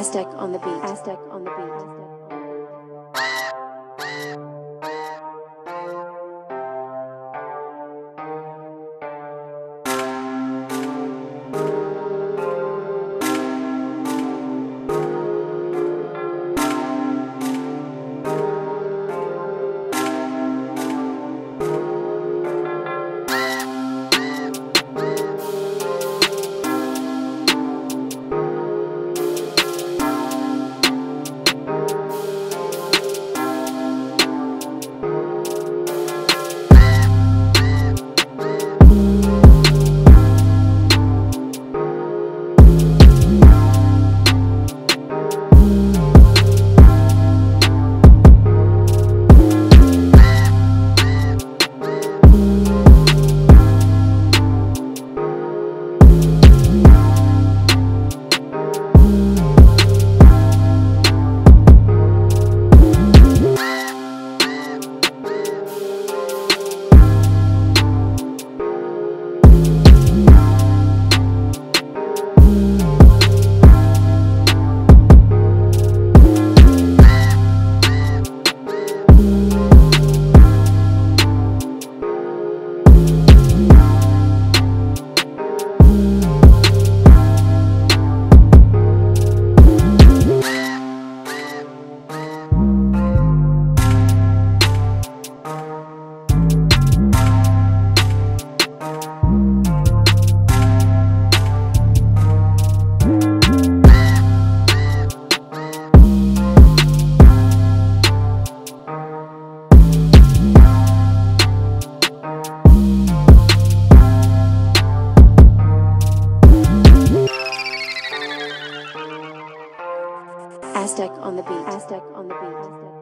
Aztek on the beat. Aztek on the beat. Aztek on the beat. Aztek on the beat.